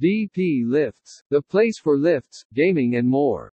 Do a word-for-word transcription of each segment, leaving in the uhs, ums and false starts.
DPlifts, the place for lifts, gaming and more.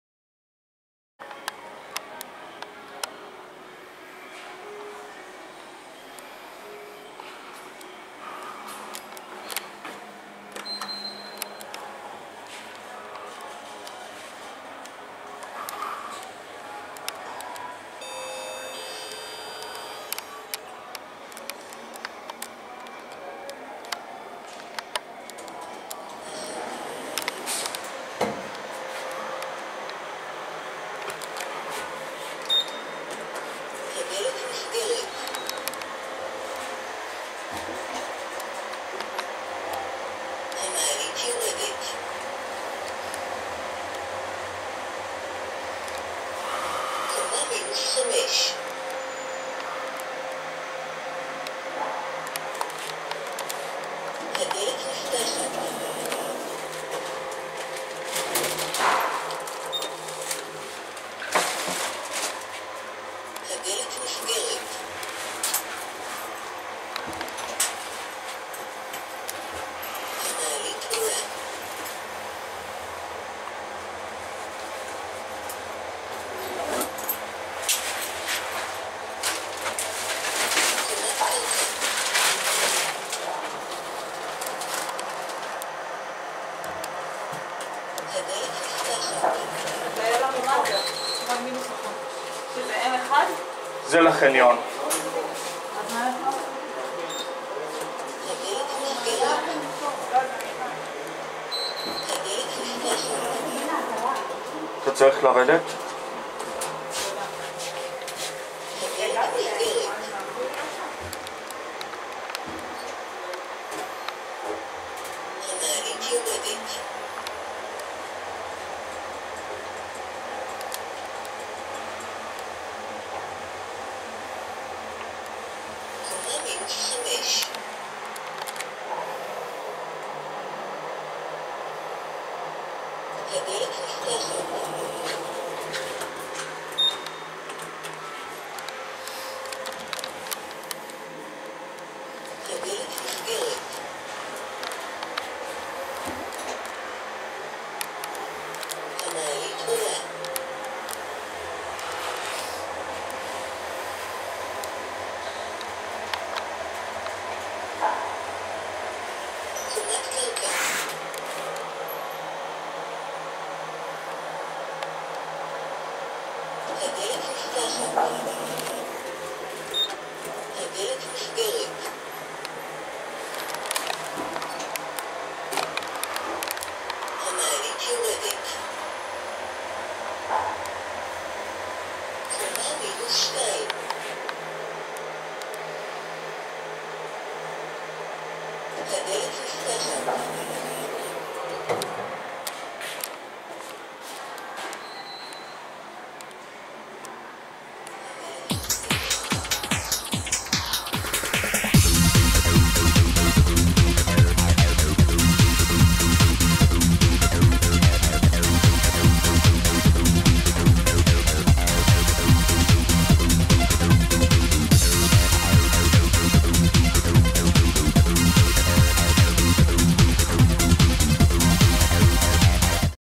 זה לחניון. אתה צריך לרדת? Thank you.